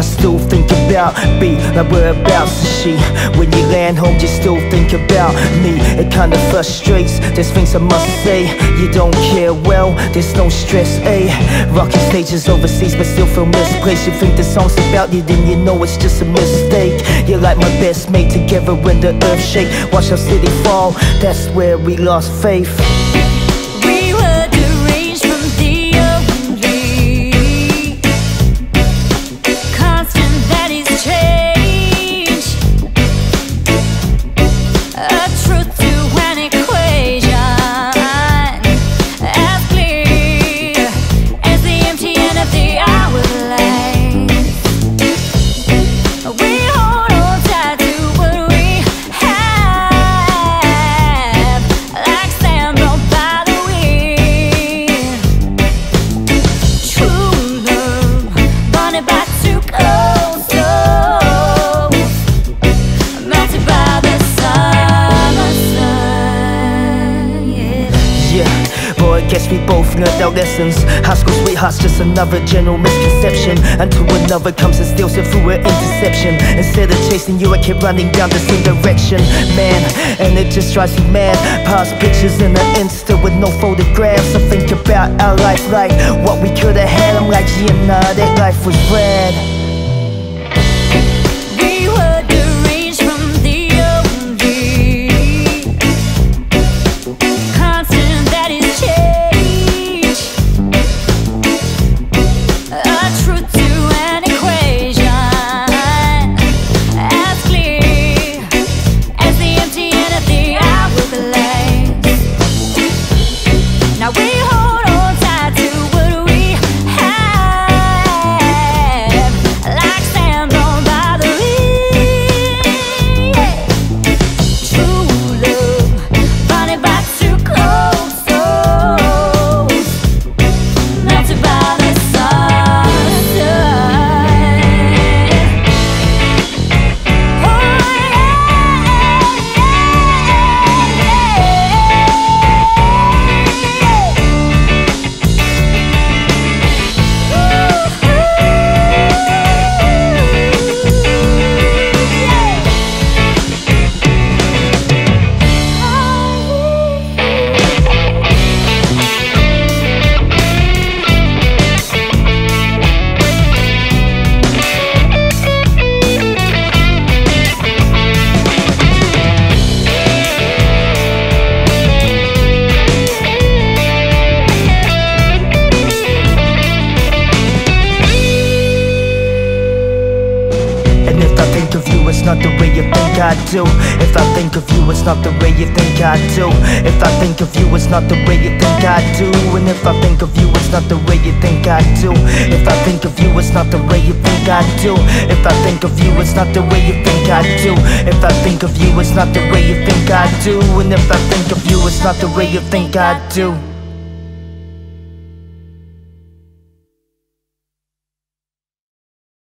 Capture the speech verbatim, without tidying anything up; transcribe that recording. I still think about B, like whereabouts is she? When you land home, you still think about me. It kinda frustrates, there's things I must say. You don't care, well, there's no stress, ayy. Rocking stages overseas, but still feel misplaced. You think the song's about you, then you know it's just a mistake. You're like my best mate, together when the earth shake. Watch our city fall, that's where we lost faith. Guess we both learned our lessons. High school sweethearts, just another general misconception. Until another comes and steals it through an interception. Instead of chasing you, I kept running down the same direction. Man, and it just drives me mad. Past pictures in the Insta with no photographs. I think about our life like what we could've had. I'm like, yeah, nah, that life was rad. It's not the way you think I do. If I think of you, it's not the way you think I do. If I think of you, it's not the way you think I do. And if I think of you, it's not the way you think I do. If I think of you, it's not the way you think I do. If I think of you, it's not the way you think I do. If I think of you, it's not the way you think I do. And if I think of you, it's not the way you think I do.